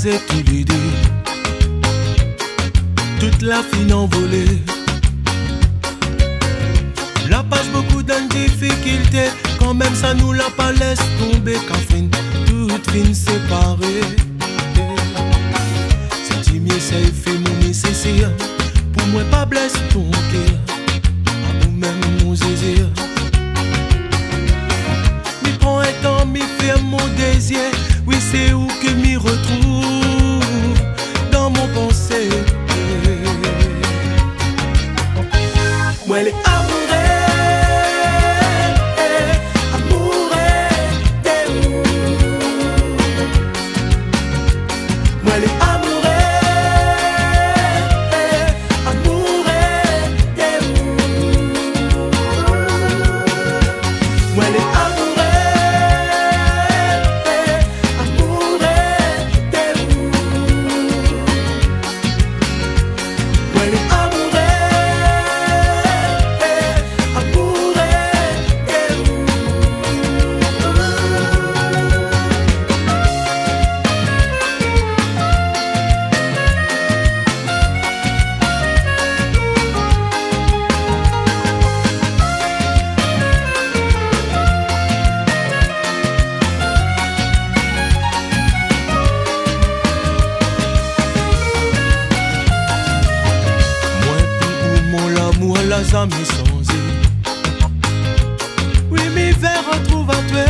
faisait tous les deux. Toute la fine envolée. La passe beaucoup d'une difficulté. Quand même ça nous la pas laisse tomber. Quand fin, toute fine séparée. C'est Jimmy, c'est fait mon nécessaire. Pour moi pas blesse ton cœur. À vous même mon zézir. Mi prend un temps, mi fait mon désir. Oui c'est où que m'y retrouve dans mon pensée. Moi elle est amoureux, amoureux de vous. Moi elle est amoureux, amoureux de vous. Moi elle est amoureux. Amis sans eux. Oui, mi vers retrouve à toi.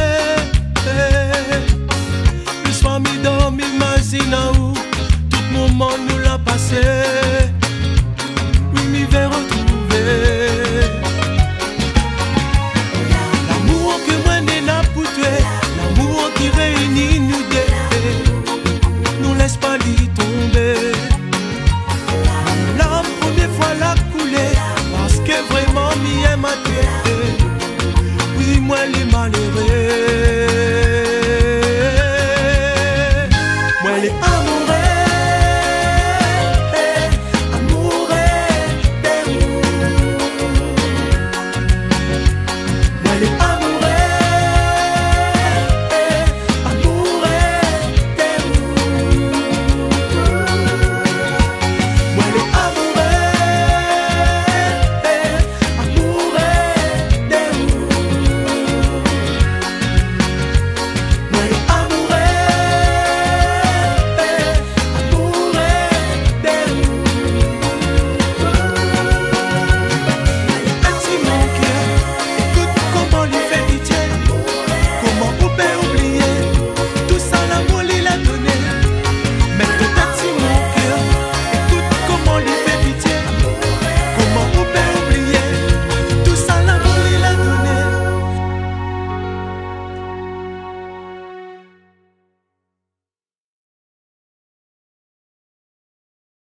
Le soir, mi dort, mi imagine à où tout moment nous l'a passé. Oui, mi vers retrouve.